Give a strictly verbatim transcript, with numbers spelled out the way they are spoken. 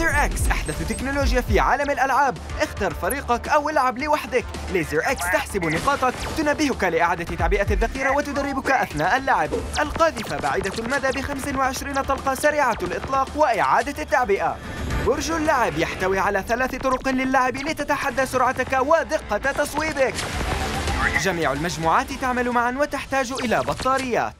LASERX أحدث تكنولوجيا في عالم الألعاب. اختر فريقك أو العب لوحدك. LASERX تحسب نقاطك، تنبهك لإعادة تعبئة الذخيرة وتدربك أثناء اللعب. القاذفة بعيدة المدى بخمس وعشرين طلقة سريعة الإطلاق وإعادة التعبئة. برج اللعب يحتوي على ثلاث طرق للعب لتتحدى سرعتك ودقة تصويبك. جميع المجموعات تعمل معا وتحتاج إلى بطاريات.